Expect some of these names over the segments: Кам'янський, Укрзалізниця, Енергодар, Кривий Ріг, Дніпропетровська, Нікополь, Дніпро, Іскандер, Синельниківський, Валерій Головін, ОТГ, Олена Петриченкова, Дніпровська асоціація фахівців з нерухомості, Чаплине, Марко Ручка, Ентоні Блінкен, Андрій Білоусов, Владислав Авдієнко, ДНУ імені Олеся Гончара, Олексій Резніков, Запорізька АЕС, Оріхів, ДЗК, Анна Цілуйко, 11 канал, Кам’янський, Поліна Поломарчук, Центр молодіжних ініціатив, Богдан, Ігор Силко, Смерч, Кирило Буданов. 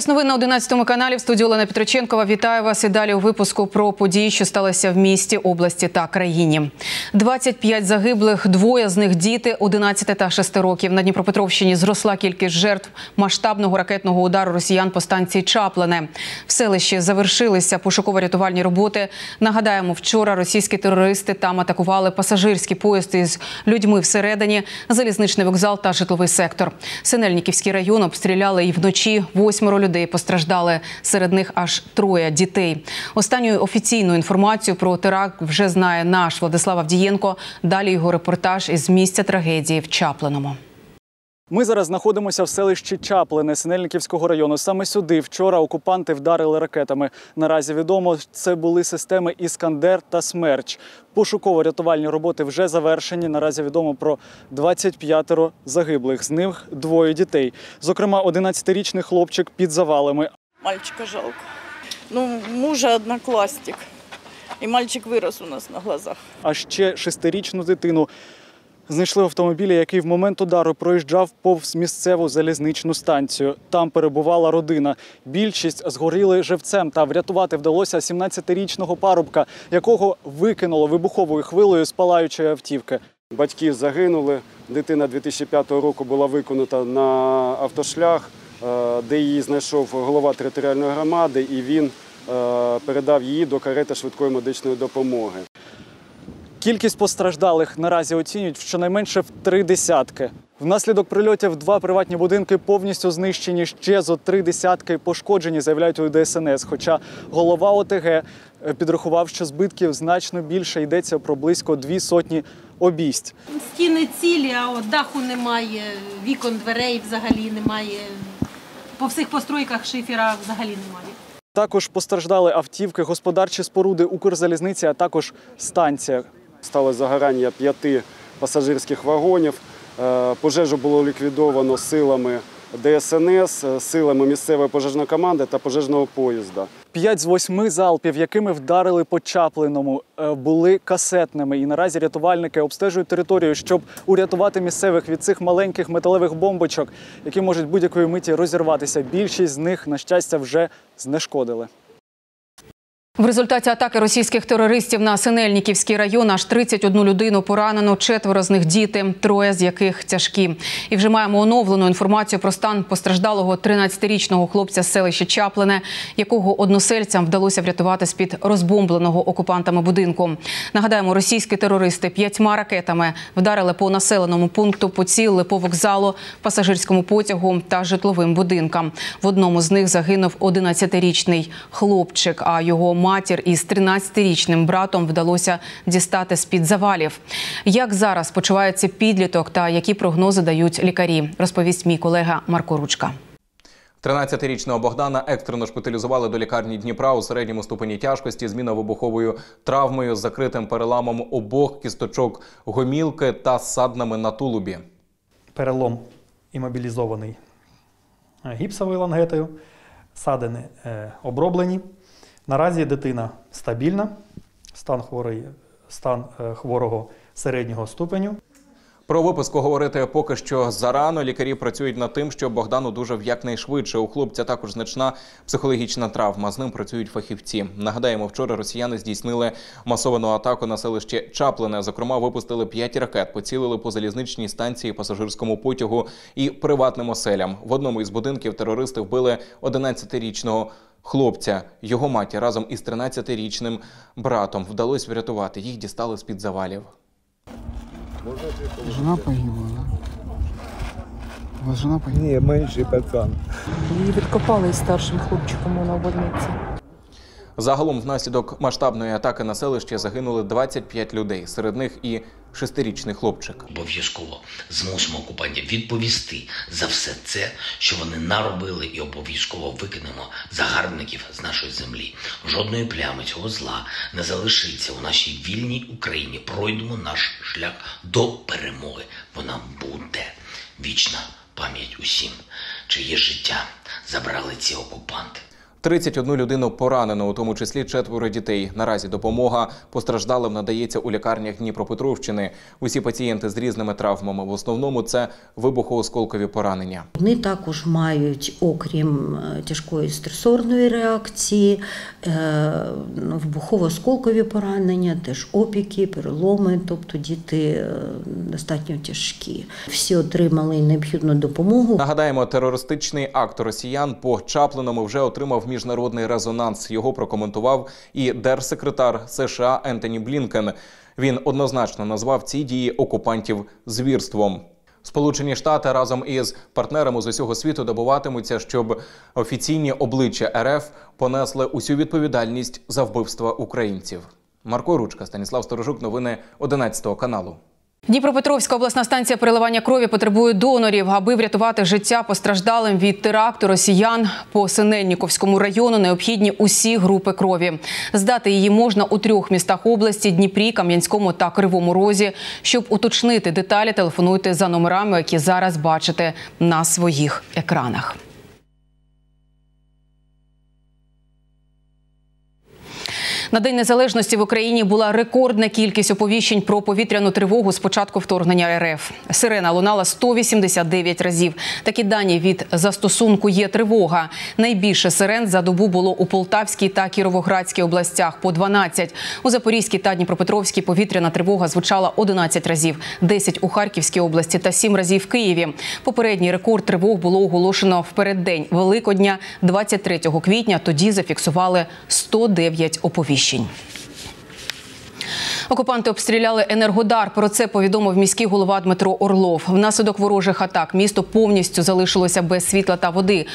Час новин на 11 каналі. В студії Олена Петриченкова. Вітаю вас і далі у випуску про події, що сталися в місті, області та країні. 25 загиблих, двоє з них діти 11 та 6 років. На Дніпропетровщині зросла кількість жертв масштабного ракетного удару росіян по станції Чаплине. В селищі завершилися пошуково-рятувальні роботи. Нагадаємо, вчора російські терористи там атакували пасажирський поїзд із людьми всередині, залізничний вокзал та житловий сектор. Синельниківський район обстріляли і вночі. 8 людей постраждали, серед них аж 3 дітей. Останню офіційну інформацію про теракт вже знає наш Владислав Авдієнко. Далі його репортаж із місця трагедії в Чаплиному. Ми зараз знаходимося в селищі Чаплине Синельниківського району. Саме сюди вчора окупанти вдарили ракетами. Наразі відомо, це були системи «Іскандер» та «Смерч». Пошуково-рятувальні роботи вже завершені. Наразі відомо про 25 загиблих. З них 2 дітей. Зокрема, 11-річний хлопчик під завалами. Мальчика жалко. Ну, мужа однокласник. І мальчик вирос у нас на глазах. А ще 6-річну дитину знайшли в автомобілі, який в момент удару проїжджав повз місцеву залізничну станцію. Там перебувала родина. Більшість згоріли живцем, та врятувати вдалося 17-річного парубка, якого викинуло вибуховою хвилею з палаючої автівки. Батьки загинули. Дитина 2005 року була викинута на автошлях, де її знайшов голова територіальної громади, і він передав її до карети швидкої медичної допомоги. Кількість постраждалих наразі оцінюють щонайменше в 3 десятки. Внаслідок прильотів 2 приватні будинки повністю знищені, ще зо 3 десятки пошкоджені, заявляють у ДСНС. Хоча голова ОТГ підрахував, що збитків значно більше, йдеться про близько 200 обійсть. Стіни цілі, а от даху немає, вікон, дверей взагалі немає, по всіх постройках шифера взагалі немає. Також постраждали автівки, господарчі споруди Укрзалізниці, а також станція. Стало загорання 5 пасажирських вагонів. Пожежу було ліквідовано силами ДСНС, силами місцевої пожежної команди та пожежного поїзда. 5 з 8 залпів, якими вдарили по Чаплиному, були касетними. І наразі рятувальники обстежують територію, щоб урятувати місцевих від цих маленьких металевих бомбочок, які можуть будь-якої миті розірватися. Більшість з них, на щастя, вже знешкодили. В результаті атаки російських терористів на Синельниківський район аж 31 людину поранено, 4 з них діти, 3 з яких тяжкі. І вже маємо оновлену інформацію про стан постраждалого 13-річного хлопця з селища Чаплине, якого односельцям вдалося врятувати з-під розбомбленого окупантами будинку. Нагадаємо, російські терористи 5 ракетами вдарили по населеному пункту, поцілили по вокзалу, пасажирському потягу та житловим будинкам. В одному з них загинув 11-річний хлопчик, а його матір із 13-річним братом вдалося дістати з-під завалів. Як зараз почувається підліток та які прогнози дають лікарі, розповість мій колега Марко Ручка. 13-річного Богдана екстрено шпиталізували до лікарні Дніпра у середньому ступені тяжкості, з мінно-вибуховою травмою, з закритим переламом обох кісточок гомілки та ссадинами на тулубі. Перелом імобілізований гіпсовою лангетою, ссадини оброблені. Наразі дитина стабільна, стан хворого середнього ступеню. Про виписку говорити поки що зарано. Лікарі працюють над тим, щоб Богдан одужав якнайшвидше. У хлопця також значна психологічна травма. З ним працюють фахівці. Нагадаємо, вчора росіяни здійснили масовану атаку на селище Чаплине. Зокрема, випустили 5 ракет, поцілили по залізничній станції, пасажирському потягу і приватним оселям. В одному із будинків терористи вбили 11-річного хлопця. Його матір разом із 13-річним братом вдалося врятувати. Їх дістали з-під завалів. Жена погибла. У вас жена погибла? Ні, менший пацан. Її відкопали із старшим хлопчиком, вона в больниці. Загалом внаслідок масштабної атаки на селище загинули 25 людей. Серед них і 6-річний хлопчик. Обов'язково змусимо окупантів відповісти за все це, що вони наробили, і обов'язково викинемо загарбників з нашої землі. Жодної плями цього зла не залишиться у нашій вільній Україні. Пройдемо наш шлях до перемоги. Вона буде. Вічна пам'ять усім, чиє життя забрали ці окупанти. 31 людину поранено, у тому числі 4 дітей. Наразі допомога постраждалим надається у лікарнях Дніпропетровщини. Усі пацієнти з різними травмами. В основному це вибухоосколкові поранення. Вони також мають, окрім тяжкої стресорної реакції, вибухоосколкові поранення, теж опіки, переломи, тобто діти достатньо тяжкі. Всі отримали необхідну допомогу. Нагадаємо, терористичний акт росіян по Чаплиному вже отримав міжнародний резонанс. Його прокоментував і держсекретар США Ентоні Блінкен. Він однозначно назвав ці дії окупантів звірством. Сполучені Штати разом із партнерами з усього світу добиватимуться, щоб офіційні обличчя РФ понесли усю відповідальність за вбивства українців. Марко Ручка, Станіслав Сторожук, новини 11 каналу. Дніпропетровська обласна станція переливання крові потребує донорів. Аби врятувати життя постраждалим від теракту росіян по Синельниківському району, необхідні усі групи крові. Здати її можна у 3 містах області – Дніпрі, Кам'янському та Кривому Розі. Щоб уточнити деталі, телефонуйте за номерами, які зараз бачите на своїх екранах. На День Незалежності в Україні була рекордна кількість оповіщень про повітряну тривогу з початку вторгнення РФ. Сирена лунала 189 разів. Такі дані від застосунку «Є тривога». Найбільше сирен за добу було у Полтавській та Кіровоградській областях – по 12. У Запорізькій та Дніпропетровській повітряна тривога звучала 11 разів, 10 у Харківській області та 7 разів в Києві. Попередній рекорд тривог було оголошено в переддень Великодня, 23 квітня. Тоді зафіксували 109 оповіщень. Окупанти обстріляли Енергодар. Про це повідомив міський голова Дмитро Орлов. Внаслідок ворожих атак місто повністю залишилося без світла та води.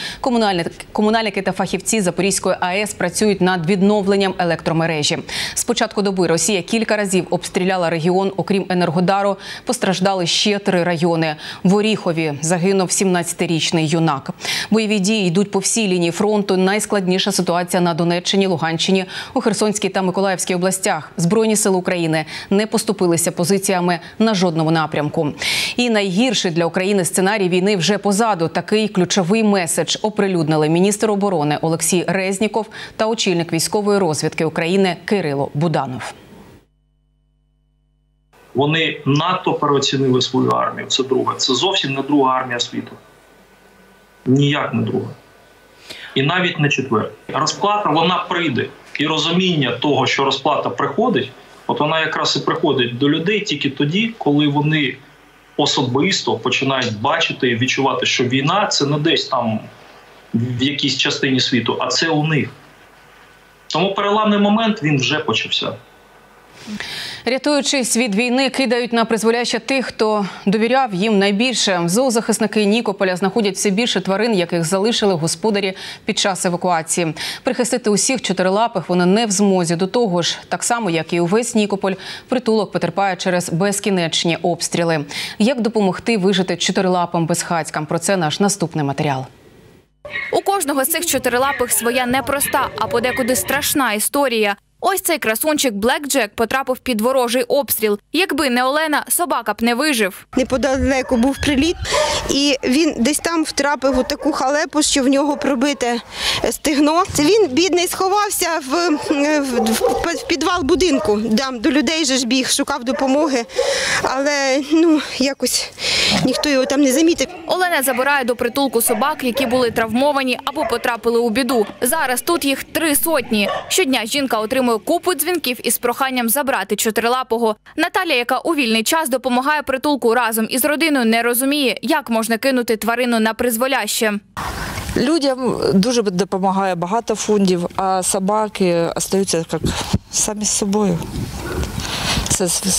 Комунальники та фахівці Запорізької АЕС працюють над відновленням електромережі. З початку доби Росія кілька разів обстріляла регіон. Окрім Енергодару, постраждали ще 3 райони. В Оріхові загинув 17-річний юнак. Бойові дії йдуть по всій лінії фронту. Найскладніша ситуація на Донеччині, Луганщині, у Херсонській та Миколаївській областях. Збройні сили України не поступилися позиціями на жодному напрямку. І найгірший для України сценарій війни вже позаду. Такий ключовий меседж оприлюднили міністр оборони Олексій Резніков та очільник військової розвідки України Кирило Буданов. Вони надто переоцінили свою армію. Це друга. Це зовсім не друга армія світу. Ніяк не друга. І навіть не четверта. Розплата, вона прийде. І розуміння того, що розплата приходить, от вона якраз і приходить до людей тільки тоді, коли вони особисто починають бачити і відчувати, що війна – це не десь там в якійсь частині світу, а це у них. Тому переламний момент, він вже почався. Рятуючись від війни, кидають на призволяще тих, хто довіряв їм найбільше. Зоозахисники Нікополя знаходять все більше тварин, яких залишили господарі під час евакуації. Прихистити усіх 4-лапих вони не в змозі. До того ж, так само, як і увесь Нікополь, притулок потерпає через безкінечні обстріли. Як допомогти вижити 4-лапим безхатькам? Про це наш наступний матеріал. У кожного з цих 4-лапих своя непроста, а подекуди страшна історія. Ось цей красунчик Блекджек потрапив під ворожий обстріл. Якби не Олена, собака б не вижив. Неподалеку був приліт, і він десь там втрапив у таку халепу, що в нього пробите стегно. Він, бідний, сховався в підвал будинку. Там до людей же ж біг, шукав допомоги, але якось ніхто його там не замітив. Олена забирає до притулку собак, які були травмовані або потрапили у біду. Зараз тут їх 300. Щодня жінка отримує купу дзвінків із проханням забрати 4-лапого. Наталія, яка у вільний час допомагає притулку разом із родиною, не розуміє, як можна кинути тварину на призволяще. Людям дуже допомагає багато фондів, а собаки залишаються самі з собою,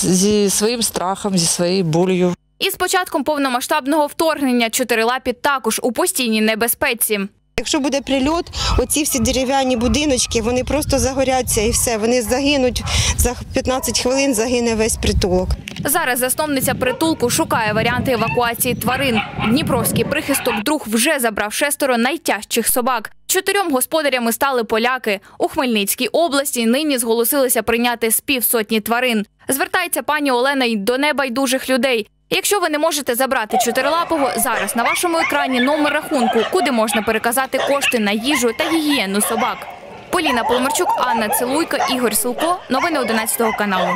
зі своїм страхом, зі своєю болю. І з початком повномасштабного вторгнення 4-лапі також у постійній небезпеці. Якщо буде прильот, оці всі дерев'яні будиночки, вони просто загоряться і все, вони загинуть, за 15 хвилин загине весь притулок. Зараз засновниця притулку шукає варіанти евакуації тварин. Дніпровський прихисток «Друг» вже забрав 6 найтяжчих собак. 4 господарями стали поляки. У Хмельницькій області нині зголосилися прийняти з 500 тварин. Звертається пані Олена й до небайдужих людей. Якщо ви не можете забрати чотирилапого, зараз на вашому екрані номер рахунку, куди можна переказати кошти на їжу та гігієну собак. Поліна Поломарчук, Анна Цілуйко, Ігор Силко. Новини 11 каналу.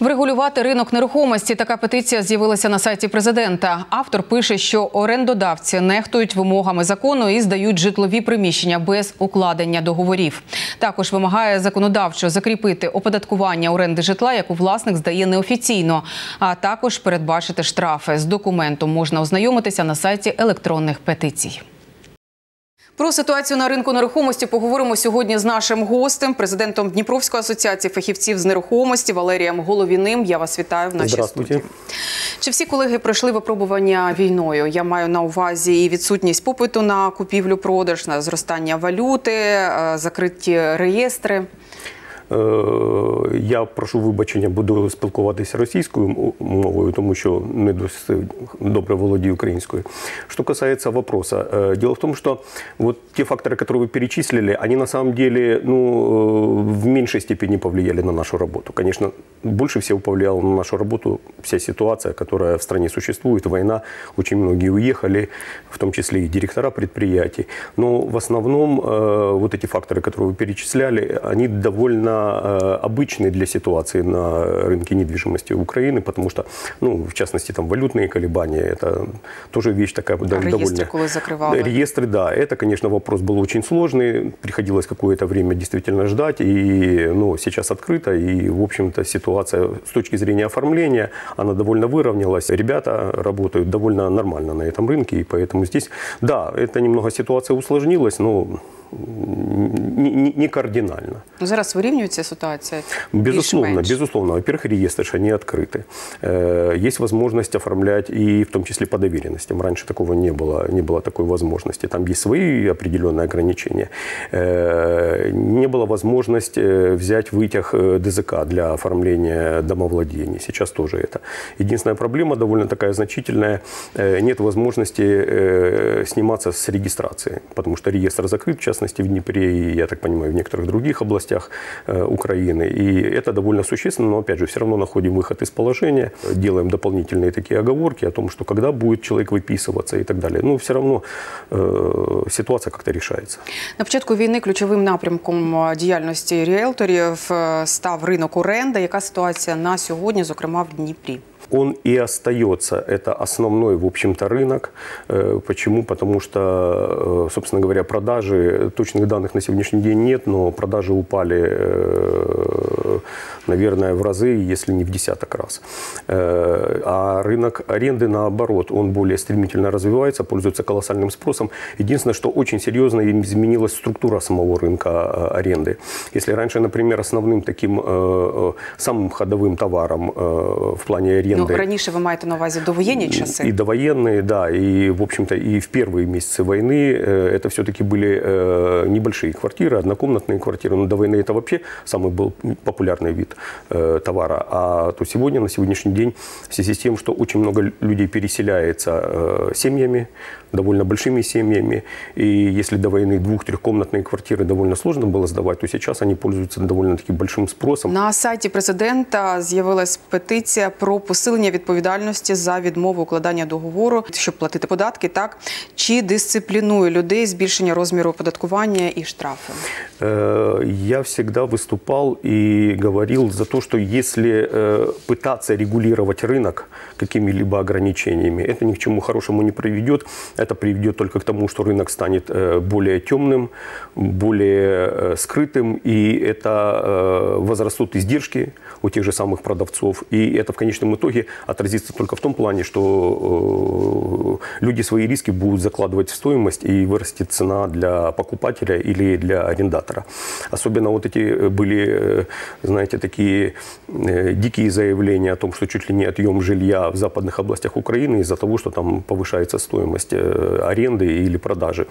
Врегулювати ринок нерухомості – така петиція з'явилася на сайті президента. Автор пише, що орендодавці нехтують вимогами закону і здають житлові приміщення без укладення договорів. Також вимагає законодавчо закріпити оподаткування оренди житла, яку власник здає неофіційно, а також передбачити штрафи. З документом можна ознайомитися на сайті електронних петицій. Про ситуацію на ринку нерухомості поговоримо сьогодні з нашим гостем, президентом Дніпровської асоціації фахівців з нерухомості Валерієм Головіним. Я вас вітаю в нашій студії. Чи всі колеги пройшли випробування війною? Я маю на увазі і відсутність попиту на купівлю-продаж, на зростання валюти, закриті реєстри. Я прошу вибачення, буду спілкуватися російською мовою, тому що не досить добре володію українською. Что касается вопроса, дело в том, что вот те факторы, которые вы перечислили, они на самом деле, ну, в меньшей степени повлияли на нашу работу. Конечно, больше всего повлияла на нашу работу вся ситуация, которая в стране существует, война, очень многие уехали, в том числе и директора предприятий. Но в основном вот эти факторы, которые вы перечисляли, они довольно обычные для ситуации на рынке недвижимости Украины, потому что, ну, в частности, там валютные колебания, это тоже вещь такая довольно... Реестры закрывала. Реестры, да. Это, конечно, вопрос был очень сложный, приходилось какое-то время действительно ждать, и, ну, сейчас открыто, и, в общем-то, ситуация с точки зрения оформления, она довольно выровнялась. Ребята работают довольно нормально на этом рынке, и поэтому здесь, да, это немного ситуация усложнилась, но... не кардинально. Но зараз выравнивается ситуация? Безусловно, безусловно. Во-первых, реестры, они открыты. Есть возможность оформлять и в том числе по доверенностям. Раньше такого не было такой возможности. Там есть свои определенные ограничения. Не было возможности взять вытяг ДЗК для оформления домовладений. Сейчас тоже это. Единственная проблема, довольно такая значительная, нет возможности сниматься с регистрации, потому что реестр закрыт, в частности, в Днепре и, я так понимаю, в некоторых других областях Украины. И это довольно существенно, но, опять же, все равно находим выход из положения, делаем дополнительные такие оговорки о том, что когда будет человек выписываться и так далее. Но все равно ситуация как-то решается. На початку війни ключовим напрямком діяльності ріелторів став ринок оренди. Яка ситуація на сьогодні, зокрема, в Дніпрі? Он и остается. Это основной, в общем-то, рынок. Почему? Потому что, собственно говоря, продажи, точных данных на сегодняшний день нет, но продажи упали, наверное, в разы, если не в десяток раз. А рынок аренды, наоборот, он более стремительно развивается, пользуется колоссальным спросом. Единственное, что очень серьезно изменилась структура самого рынка аренды. Если раньше, например, основным таким самым ходовым товаром в плане аренды... Ну, раніше ви маєте на увазі довоєнні часи? І довоєнні, да, і, в общем-то, і в перші місяці війни це все-таки були небольші квартири, однокомнатні квартири. Ну, до війни це взагалі самий був популярний вид товара. А то сьогодні, на сьогоднішній день, в зв'язку з тим, що дуже багато людей переселяється сім'ями, довольно большими семьями. И если до войны 2-3-комнатные квартиры довольно сложно было сдавать, то сейчас они пользуются довольно-таки большим спросом. На сайті президента з'явилась петиція про посилення відповідальності за відмову укладання договору, щоб платити податки, так? Чи дисциплінує людей збільшення розміру оподаткування і штрафи? Я всегда выступал и говорил за то, что если пытаться регулировать рынок какими-либо ограничениями, это ни к чему хорошему не приведет. Это приведет только к тому, что рынок станет более темным, более скрытым, и это возрастут издержки у тех же самых продавцов. И это в конечном итоге отразится только в том плане, что люди свои риски будут закладывать в стоимость, и вырастет цена для покупателя или для арендатора. Особенно вот эти были, знаете, такие дикие заявления о том, что чуть ли не отъем жилья в западных областях Украины из-за того, что там повышается стоимость аренды или продажи.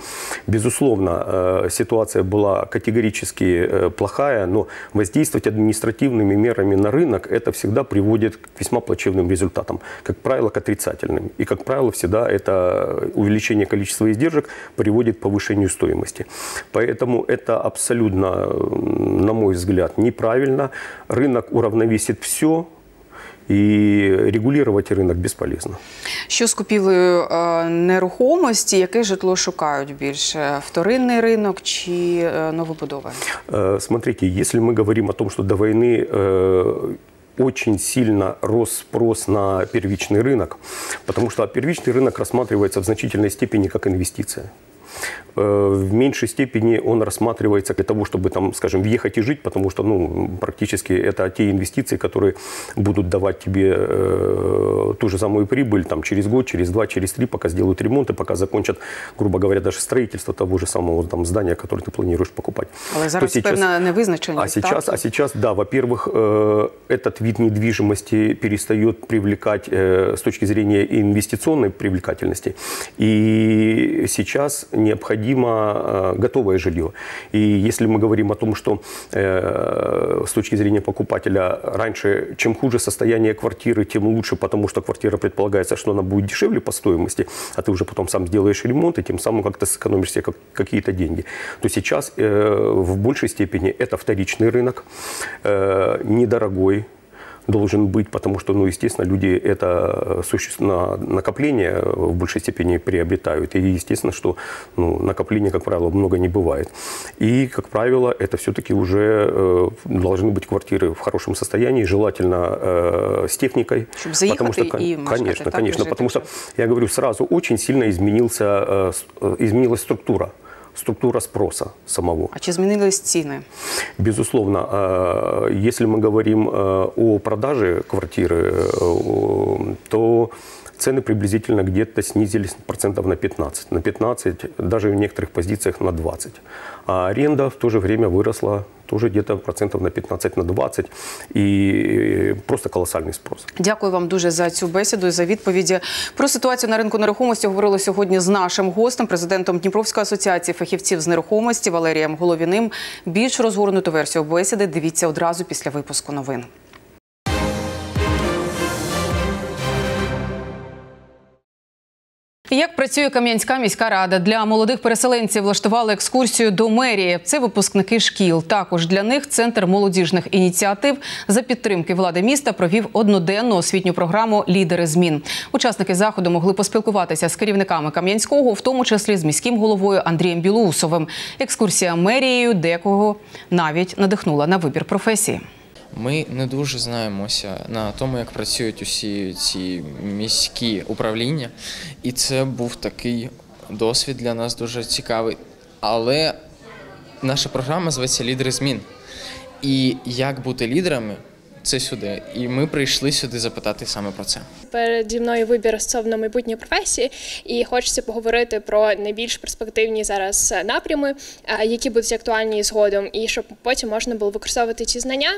Безусловно, ситуация была категорически плохая, но воздействовать административными мерами на рынок это всегда приводит к весьма плачевным результатам, как правило, к отрицательным. И, как правило, всегда это увеличение количества издержек приводит к повышению стоимости. Поэтому это абсолютно, на мой взгляд, неправильно. Рынок уравновесит все. и регулировать рынок бесполезно. Що з купівлею нерухомості? Яке житло шукають більше? Вторинний ринок чи новобудова? Смотрите, если мы говорим о том, что до войны очень сильно рос спрос на первичный рынок, потому что первичный рынок рассматривается в значительной степени как инвестиция. В меньшей степени он рассматривается для того, чтобы, там, скажем, въехать и жить, потому что ну, практически это те инвестиции, которые будут давать тебе ту же самую прибыль там, через год, через два, через три, пока сделают ремонт и пока закончат, грубо говоря, даже строительство того же самого там, здания, которое ты планируешь покупать. Но зараз певна невизначеність. А сейчас, да, во-первых, этот вид недвижимости перестает привлекать с точки зрения инвестиционной привлекательности. И сейчас необходимо готовое жилье. И если мы говорим о том, что с точки зрения покупателя раньше, чем хуже состояние квартиры, тем лучше, потому что квартира предполагается, что она будет дешевле по стоимости, а ты уже потом сам сделаешь ремонт и тем самым как-то сэкономишь себе какие-то деньги, то сейчас в большей степени это вторичный рынок, недорогой должен быть, потому что, ну, естественно, люди это накопление в большей степени приобретают. И естественно, что ну, накопления, как правило, много не бывает. И, как правило, это все-таки уже должны быть квартиры в хорошем состоянии, желательно с техникой. Чтобы заехать и машкать. Конечно, конечно, потому что, я говорю, сразу очень сильно изменилась структура спроса самого. А чи изменились цены? Безусловно. Если мы говорим о продаже квартиры, то цены приблизительно где-то снизились процентов на 15. На 15, даже в некоторых позициях на 20. А аренда в то же время выросла тоже где-то процентов на 15, на 20. І просто колосальний спрос. Дякую вам дуже за цю бесіду і за відповіді. Про ситуацію на ринку нерухомості говорили сьогодні з нашим гостем, президентом Дніпровської асоціації фахівців з нерухомості Валерієм Головіним. Більш розгорнуту версію бесіди дивіться одразу після випуску новин. Як працює Кам'янська міська рада? Для молодих переселенців влаштували екскурсію до мерії. Це випускники шкіл. Також для них Центр молодіжних ініціатив за підтримки влади міста провів одноденну освітню програму «Лідери змін». Учасники заходу могли поспілкуватися з керівниками Кам'янського, в тому числі з міським головою Андрієм Білоусовим. Екскурсія мерією декого навіть надихнула на вибір професії. Ми не дуже знаємося на тому, як працюють усі ці міські управління, і це був такий досвід для нас дуже цікавий. Але наша програма зветься «Лідери змін». І як бути лідерами – це сюди. І ми прийшли сюди запитати саме про це. Переді мною вибір стосовно майбутньої професії, і хочеться поговорити про найбільш перспективні зараз напрями, які будуть актуальні згодом, і щоб потім можна було використовувати ці знання,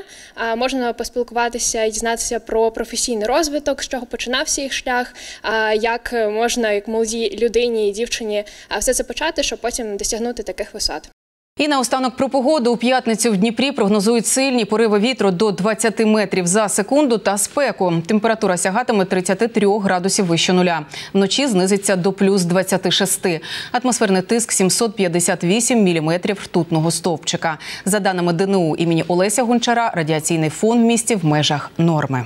можна поспілкуватися і дізнатися про професійний розвиток, з чого починався їх шлях, як можна, як молодій людині і дівчині, все це почати, щоб потім досягнути таких висот. І наостанок про погоду. У п'ятницю в Дніпрі прогнозують сильні пориви вітру до 20 метрів за секунду та спеку. Температура сягатиме 33 градусів вище нуля. Вночі знизиться до плюс 26. Атмосферний тиск – 758 міліметрів ртутного стовпчика. За даними ДНУ імені Олеся Гончара, радіаційний фон в місті в межах норми.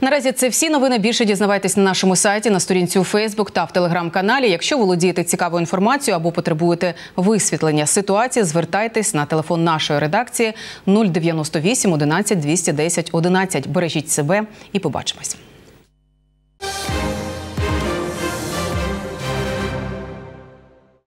Наразі це всі новини. Більше дізнавайтесь на нашому сайті, на сторінці у Фейсбук та в Телеграм-каналі. Якщо володієте цікавою інформацією або потребуєте висвітлення ситуації, звертайтесь на телефон нашої редакції 098 11 210 11. Бережіть себе і побачимось.